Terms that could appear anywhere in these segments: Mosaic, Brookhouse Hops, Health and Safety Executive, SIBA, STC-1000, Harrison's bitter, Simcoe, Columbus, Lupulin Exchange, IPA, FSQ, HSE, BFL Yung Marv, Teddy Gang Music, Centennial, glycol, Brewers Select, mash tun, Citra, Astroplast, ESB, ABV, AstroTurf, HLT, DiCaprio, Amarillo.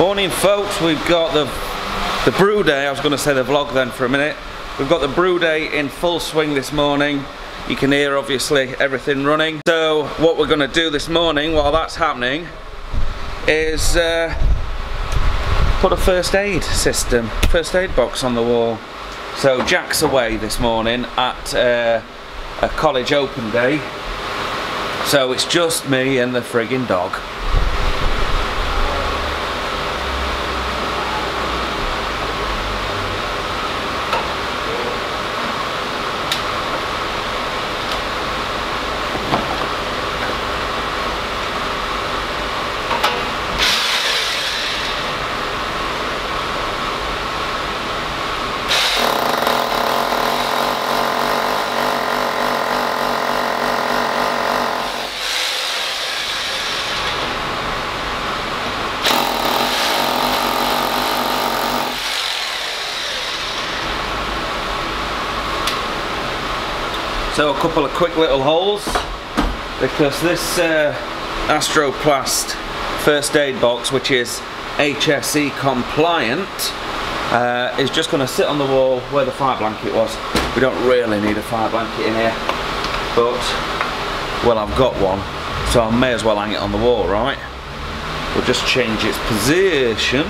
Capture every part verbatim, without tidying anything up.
Morning folks, we've got the the brew day. I was going to say the vlog then for a minute. We've got the brew day in full swing this morning. You can hear obviously everything running. So what we're going to do this morning while that's happening is uh, put a first aid system, first aid box on the wall. So Jack's away this morning at uh, a college open day, so it's just me and the friggin' dog. So a couple of quick little holes, because this uh, Astroplast first aid box, which is H S E compliant, uh, is just going to sit on the wall where the fire blanket was. We don't really need a fire blanket in here, but, well, I've got one, so I may as well hang it on the wall, right? We'll just change its position.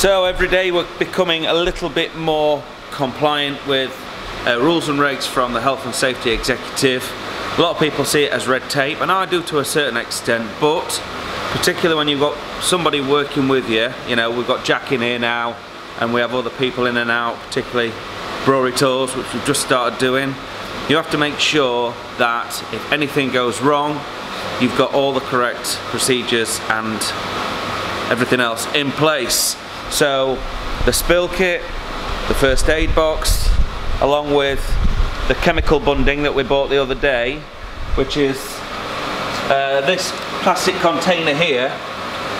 So every day we're becoming a little bit more compliant with uh, rules and regs from the Health and Safety Executive. A lot of people see it as red tape, and I do to a certain extent, but particularly when you've got somebody working with you, you know, we've got Jack in here now, and we have other people in and out, particularly brewery tours, which we've just started doing. You have to make sure that if anything goes wrong, you've got all the correct procedures and everything else in place. So the spill kit, the first aid box, along with the chemical bunding that we bought the other day, which is uh, this plastic container here.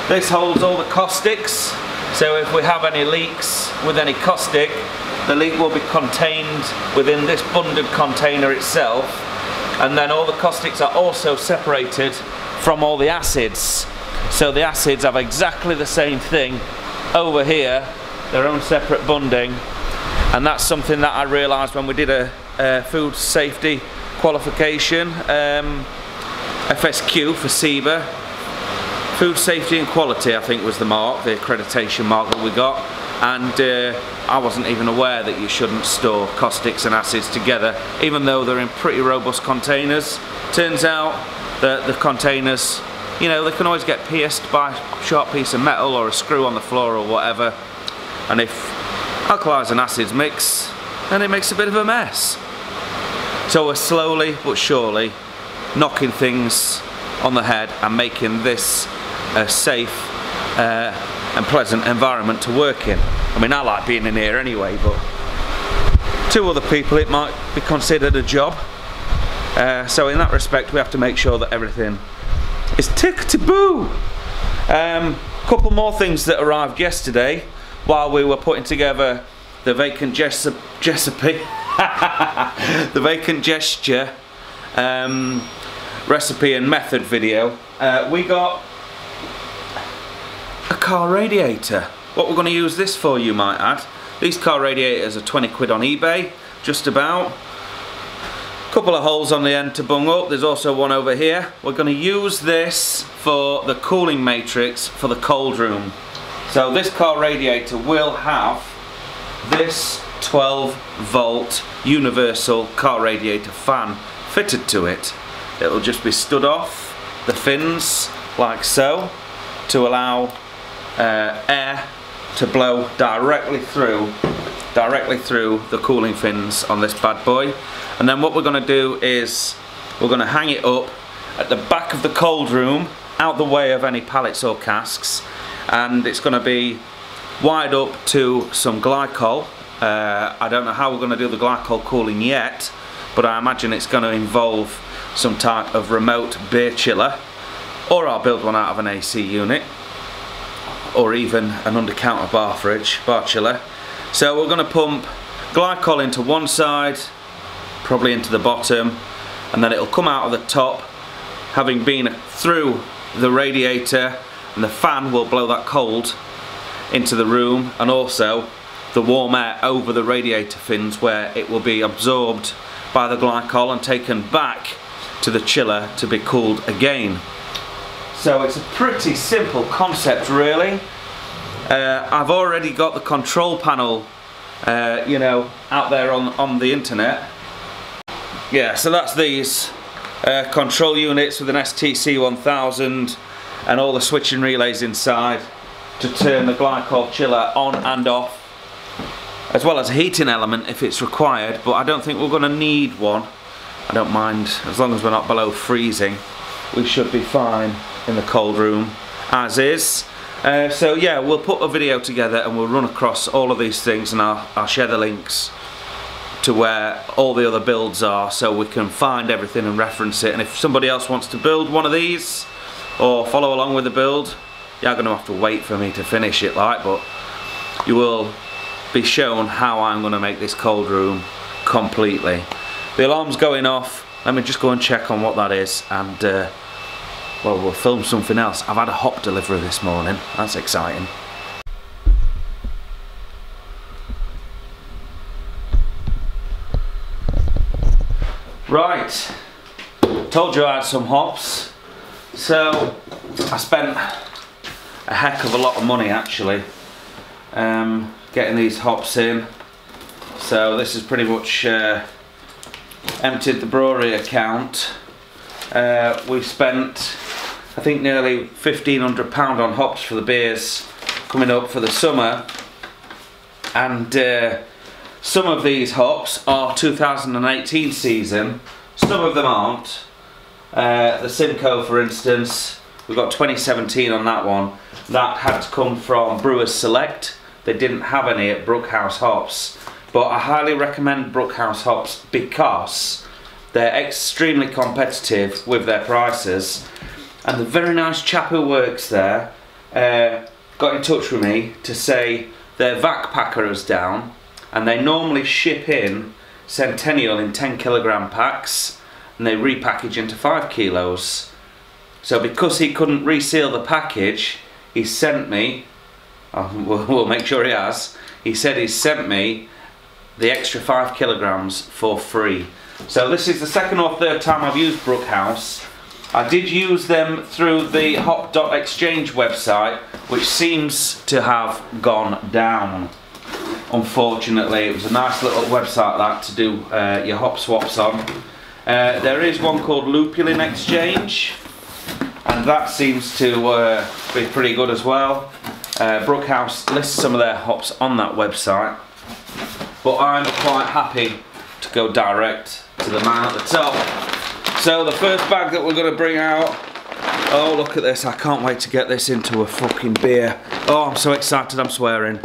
This holds all the caustics, so if we have any leaks with any caustic, the leak will be contained within this bunded container itself, and then all the caustics are also separated from all the acids. So the acids have exactly the same thing over here, their own separate bunding, and that's something that I realised when we did a, a food safety qualification, um, F S Q for SIBA, food safety and quality I think was the mark, the accreditation mark that we got, and uh, I wasn't even aware that you shouldn't store caustics and acids together, even though they're in pretty robust containers. Turns out that the containers, you know, they can always get pierced by a sharp piece of metal or a screw on the floor or whatever. And if alkalis and acids mix, then it makes a bit of a mess. So we're slowly but surely knocking things on the head and making this a safe uh, and pleasant environment to work in. I mean, I like being in here anyway, but to other people it might be considered a job. Uh, so in that respect, we have to make sure that everything It's tick-to-boo! Um, couple more things that arrived yesterday while we were putting together the vacant gesture, the vacant gesture um, recipe and method video. Uh, we got a car radiator. What we're going to use this for, you might add. These car radiators are twenty quid on eBay, just about. Couple of holes on the end to bung up. There's also one over here. We're going to use this for the cooling matrix for the cold room. So this car radiator will have this twelve volt universal car radiator fan fitted to it. It'll just be stood off the fins like so to allow uh, air to blow directly through directly through the cooling fins on this bad boy. And then what we're going to do is we're going to hang it up at the back of the cold room, out the way of any pallets or casks, and it's going to be wired up to some glycol. Uh, I don't know how we're going to do the glycol cooling yet, but I imagine it's going to involve some type of remote beer chiller, or I'll build one out of an A C unit, or even an under-counter bar fridge, bar chiller. So we're going to pump glycol into one side, probably into the bottom, and then it'll come out of the top, having been through the radiator, and the fan will blow that cold into the room, and also the warm air over the radiator fins, where it will be absorbed by the glycol and taken back to the chiller to be cooled again. So it's a pretty simple concept, really. Uh, I've already got the control panel, uh, you know, out there on, on the internet. Yeah, so that's these uh, control units with an S T C one thousand and all the switching relays inside to turn the glycol chiller on and off, as well as a heating element if it's required, but I don't think we're going to need one. I don't mind, as long as we're not below freezing, we should be fine in the cold room as is. Uh, so yeah, we'll put a video together and we'll run across all of these things, and I'll, I'll share the links to where all the other builds are so we can find everything and reference it. And if somebody else wants to build one of these or follow along with the build, you're going to have to wait for me to finish it, like, but you will be shown how I'm going to make this cold room completely. The alarm's going off. Let me just go and check on what that is, and uh, well, we'll film something else. I've had a hop delivery this morning. That's exciting. Right, told you I had some hops. So I spent a heck of a lot of money, actually, um, getting these hops in. So this is pretty much uh, emptied the brewery account. Uh, we've spent, I think, nearly fifteen hundred pounds on hops for the beers coming up for the summer, and uh, some of these hops are two thousand eighteen season, some of them aren't. Uh, the Simcoe, for instance, we've got twenty seventeen on that one. That had to come from Brewers Select. They didn't have any at Brookhouse Hops, but I highly recommend Brookhouse Hops because they're extremely competitive with their prices. And the very nice chap who works there uh, got in touch with me to say their vac packer is down, and they normally ship in Centennial in ten kilogram packs and they repackage into five kilos. So because he couldn't reseal the package, he sent me, oh, we'll, we'll make sure he has, he said he sent me the extra five kilograms for free. So this is the second or third time I've used Brookhouse. I did use them through the hop dot exchange website, which seems to have gone down, unfortunately. It was a nice little website, that, to do uh, your hop swaps on. Uh, there is one called Lupulin Exchange, and that seems to uh, be pretty good as well. Uh, Brookhouse lists some of their hops on that website, but I'm quite happy to go direct to the man at the top. So the first bag that we're going to bring out, oh, look at this, I can't wait to get this into a fucking beer. Oh, I'm so excited, I'm swearing.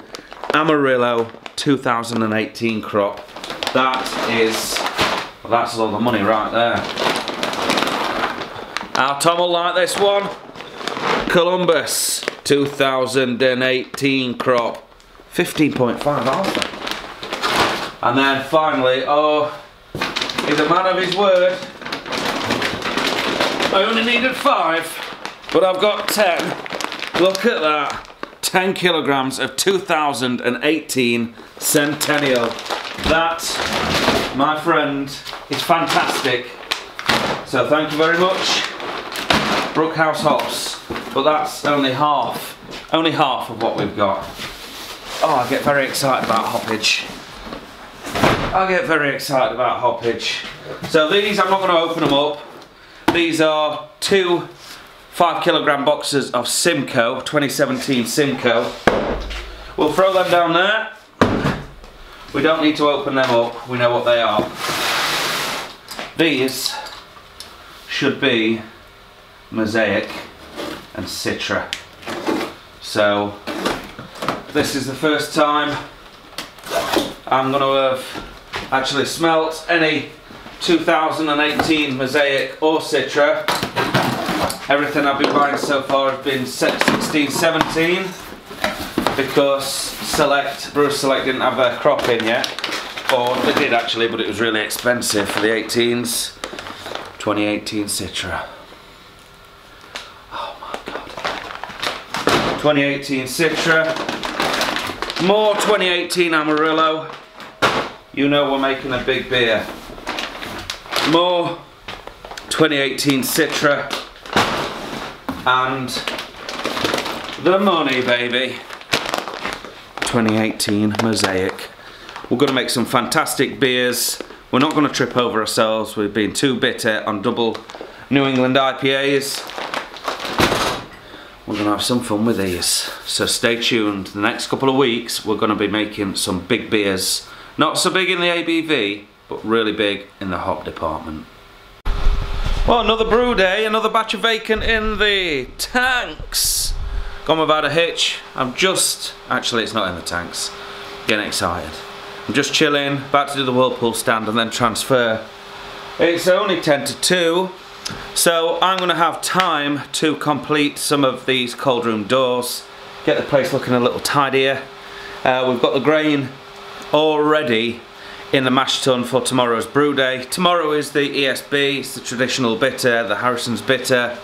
Amarillo two thousand eighteen crop. That is, well, that's all the money right there. Our Tom will like this one. Columbus two thousand eighteen crop, fifteen point five alpha. And then finally, oh, he's a man of his word. I only needed five, but I've got ten. Look at that. ten kilograms of two thousand eighteen Centennial. That, my friend, is fantastic. So thank you very much, Brookhouse Hops. But that's only half, only half of what we've got. Oh, I get very excited about hoppage. I get very excited about hoppage. So these, I'm not going to open them up. These are two five kilogram boxes of Simcoe, twenty seventeen Simcoe. We'll throw them down there. We don't need to open them up, we know what they are. These should be Mosaic and Citra. So this is the first time I'm going to have actually smelt any two thousand eighteen Mosaic or Citra. Everything I've been buying so far has been sixteen seventeen because Select, Brewers Select didn't have their crop in yet. Or they did actually, but it was really expensive for the eighteens. twenty eighteen Citra. Oh my god. twenty eighteen Citra. More twenty eighteen Amarillo. You know we're making a big beer. More twenty eighteen Citra. And the money, baby. twenty eighteen Mosaic. We're going to make some fantastic beers. We're not going to trip over ourselves. We've been too bitter on double New England I P As. We're going to have some fun with these. So stay tuned. The next couple of weeks, we're going to be making some big beers. Not so big in the A B V, but really big in the hop department. Well, another brew day, another batch of vacant in the tanks. Gone without a hitch. I'm just, actually it's not in the tanks. Getting excited. I'm just chilling, about to do the Whirlpool stand and then transfer. It's only ten to two, so I'm going to have time to complete some of these cold room doors, get the place looking a little tidier. Uh, we've got the grain already in the mash tun for tomorrow's brew day. Tomorrow is the E S B, it's the traditional bitter, the Harrison's bitter.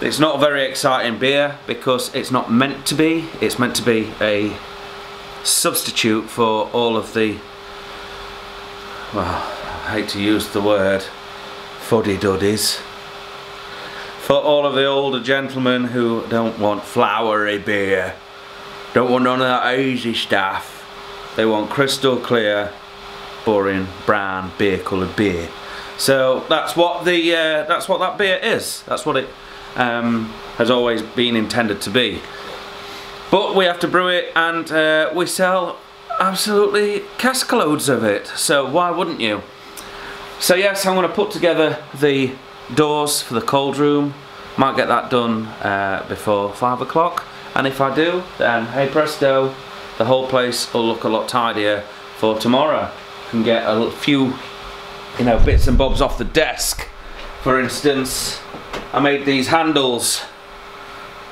It's not a very exciting beer because it's not meant to be, it's meant to be a substitute for all of the, well, I hate to use the word, fuddy-duddies, for all of the older gentlemen who don't want flowery beer, don't want none of that easy stuff. They want crystal clear, boring, brown, beer coloured beer. So that's what the uh, that's what that beer is. That's what it um, has always been intended to be. But we have to brew it, and uh, we sell absolutely cask loads of it, so why wouldn't you? So yes, I'm going to put together the doors for the cold room. Might get that done uh, before five o'clock, and if I do, then hey presto, the whole place will look a lot tidier for tomorrow. You can get a few, you know, bits and bobs off the desk. For instance, I made these handles.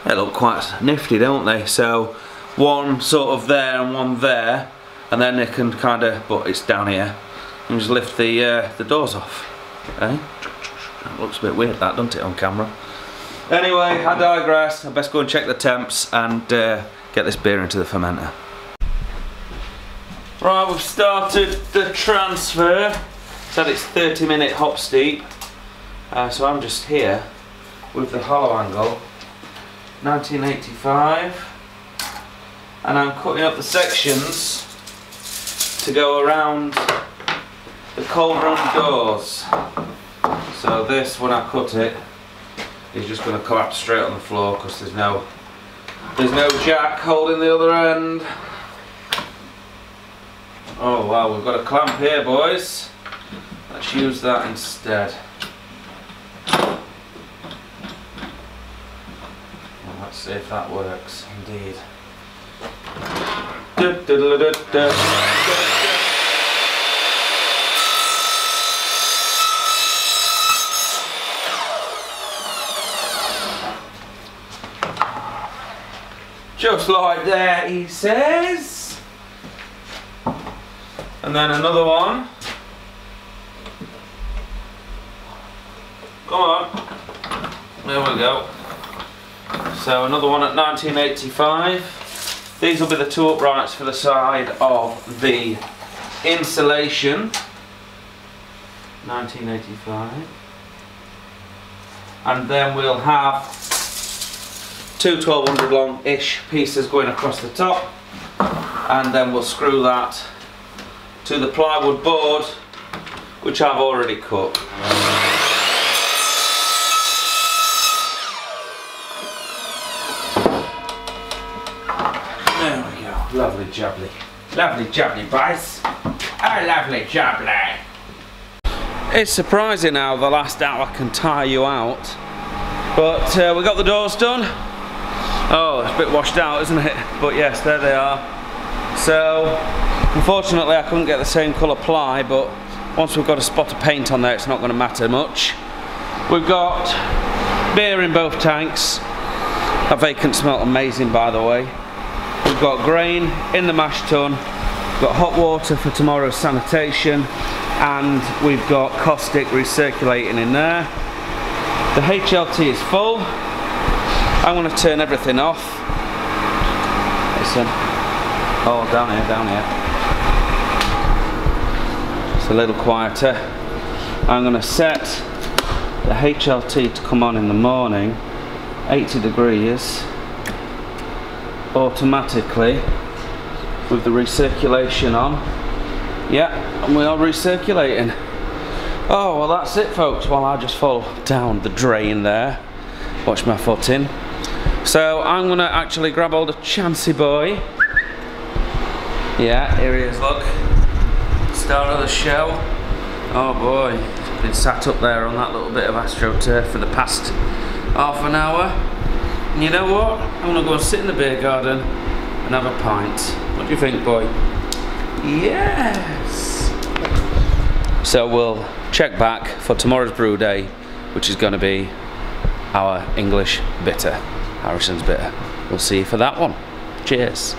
They look quite nifty, don't they? So one sort of there and one there, and then they can kind of, but it's down here, and just lift the uh, the doors off. Eh? That looks a bit weird, that, doesn't it, on camera? Anyway, I digress. I best go and check the temps and uh, get this beer into the fermenter. Right, we've started the transfer. Said it's thirty minute hop steep, uh, so I'm just here with the hollow angle. nineteen eighty-five, and I'm cutting up the sections to go around the cold room doors. So this, when I cut it, is just going to collapse straight on the floor because there's no there's no jack holding the other end. Oh wow, we've got a clamp here, boys. Let's use that instead. See if that works, indeed. Just like that, he says. And then another one. Come on. There we go. So another one at nineteen eighty-five. These will be the two uprights for the side of the insulation. nineteen eighty-five. And then we'll have two twelve hundred long-ish pieces going across the top. And then we'll screw that to the plywood board, which I've already cut. There we go, lovely jubbly. Lovely jubbly, boys. Oh, lovely jubbly. It's surprising how the last hour can tire you out. But uh, we got the doors done. Oh, it's a bit washed out, isn't it? But yes, there they are. So, unfortunately I couldn't get the same colour ply, but once we've got a spot of paint on there, it's not going to matter much. We've got beer in both tanks. That vacant smelled amazing, by the way. We've got grain in the mash tun. We've got hot water for tomorrow's sanitation, and we've got caustic recirculating in there. The H L T is full. I'm going to turn everything off. Listen. Oh, down here, down here. It's a little quieter. I'm going to set the H L T to come on in the morning, eighty degrees, automatically with the recirculation on. Yeah, and we are recirculating. Oh, well, that's it, folks. Well, I just fall down the drain there. Watch my foot in. So I'm gonna actually grab hold of Chancy Boy. Yeah, here he is, look. Star of the show. Oh boy, he's been sat up there on that little bit of AstroTurf for the past half an hour. And you know what? I'm gonna go and sit in the beer garden and have a pint. What do you think, boy? Yes! So we'll check back for tomorrow's brew day, which is gonna be our English bitter, Harrison's bitter. We'll see you for that one. Cheers.